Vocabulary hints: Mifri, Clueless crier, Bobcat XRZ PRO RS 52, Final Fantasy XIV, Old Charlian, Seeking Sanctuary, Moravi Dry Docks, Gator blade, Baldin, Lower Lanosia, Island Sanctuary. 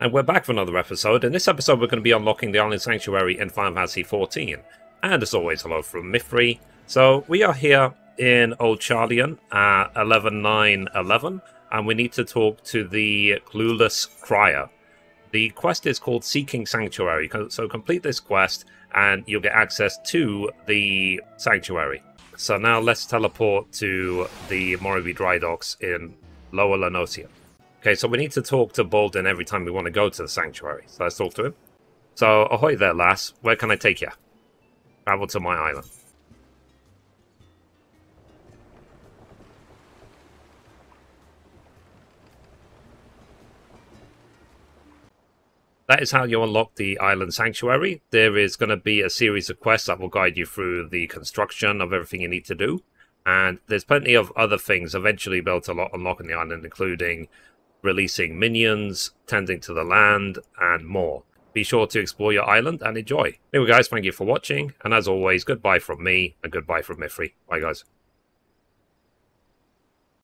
And we're back for another episode. In this episode we're going to be unlocking the Island Sanctuary in Final Fantasy XIV. And as always, hello from Mifri. So we are here in Old Charlian at 11.9.11, and we need to talk to the Clueless crier. The quest is called Seeking Sanctuary, so complete this quest and you'll get access to the sanctuary. So now let's teleport to the Moravi Dry Docks in Lower Lanosia. Okay, so we need to talk to Baldin every time we want to go to the sanctuary. So let's talk to him. So, ahoy there, lass. Where can I take you? Travel to my island. That is how you unlock the Island Sanctuary. There is going to be a series of quests that will guide you through the construction of everything you need to do. And there's plenty of other things eventually be able to unlock on the island, including releasing minions, tending to the land, and more. Be sure to explore your island and enjoy. Anyway guys, thank you for watching, and as always, goodbye from me and goodbye from Mifri. Bye guys.